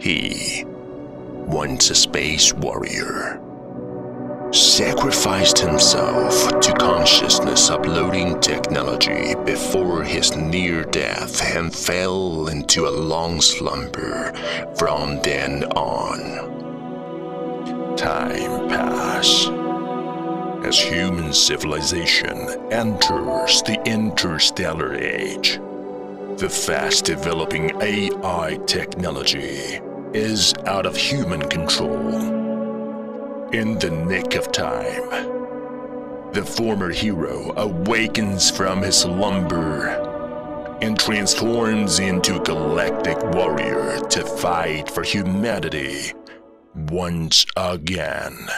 He, once a space warrior, sacrificed himself to consciousness uploading technology before his near death and fell into a long slumber from then on. Time passed as human civilization enters the interstellar age. The fast developing AI technology is out of human control. In the nick of time, the former hero awakens from his slumber and transforms into a galactic warrior to fight for humanity once again.